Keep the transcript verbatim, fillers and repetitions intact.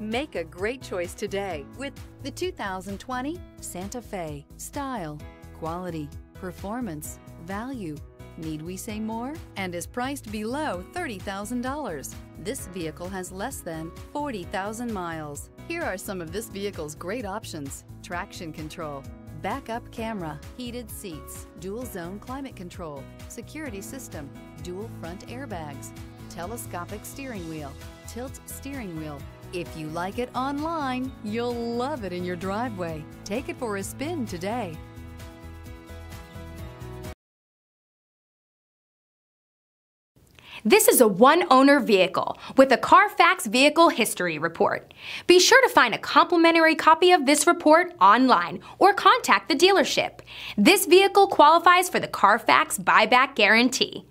Make a great choice today with the two thousand twenty Santa Fe. Style, quality, performance, value. Need we say more? And is priced below thirty thousand dollars. This vehicle has less than forty thousand miles. Here are some of this vehicle's great options: traction control, backup camera, heated seats, dual zone climate control, security system, dual front airbags, telescopic steering wheel, tilt steering wheel. If you like it online, you'll love it in your driveway. Take it for a spin today. This is a one-owner vehicle with a Carfax Vehicle History Report. Be sure to find a complimentary copy of this report online or contact the dealership. This vehicle qualifies for the Carfax Buyback Guarantee.